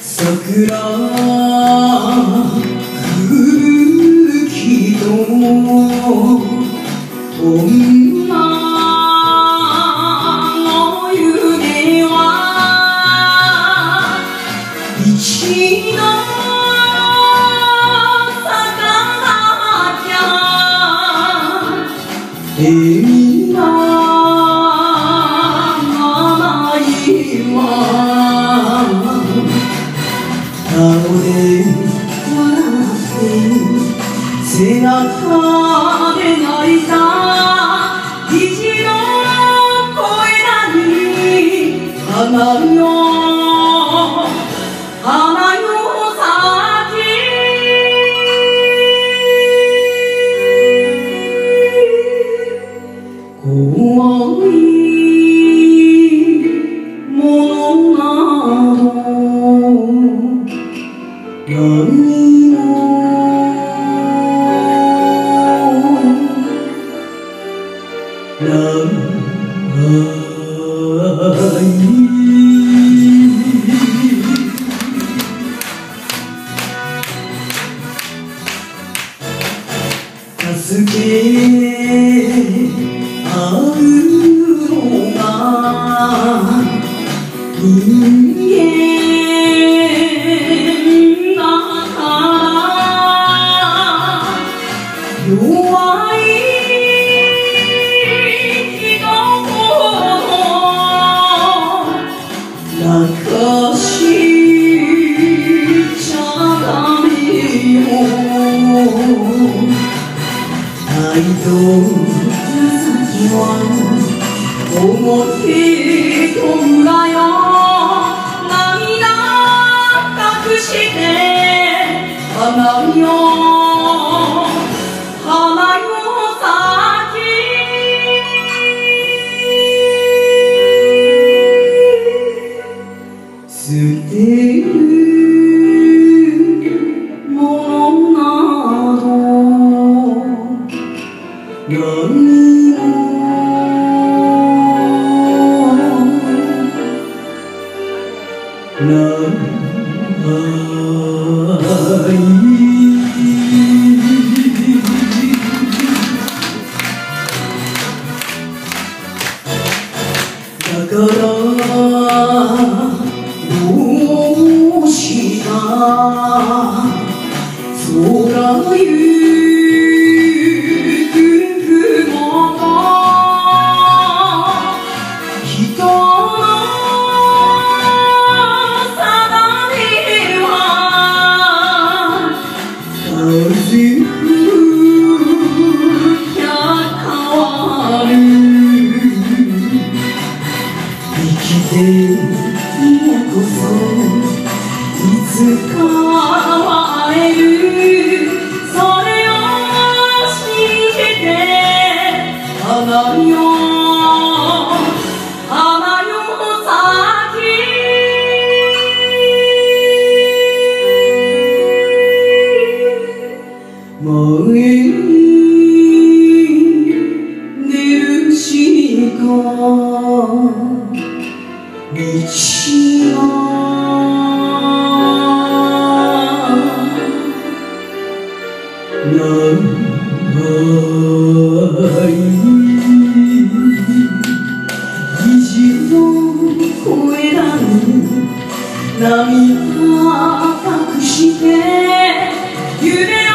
桜吹雪の女の夢は一度咲かなきゃ意味がないわ 背中で泣いた虹の声なに花よ咲き怖いものなど何も 涙を隠して夢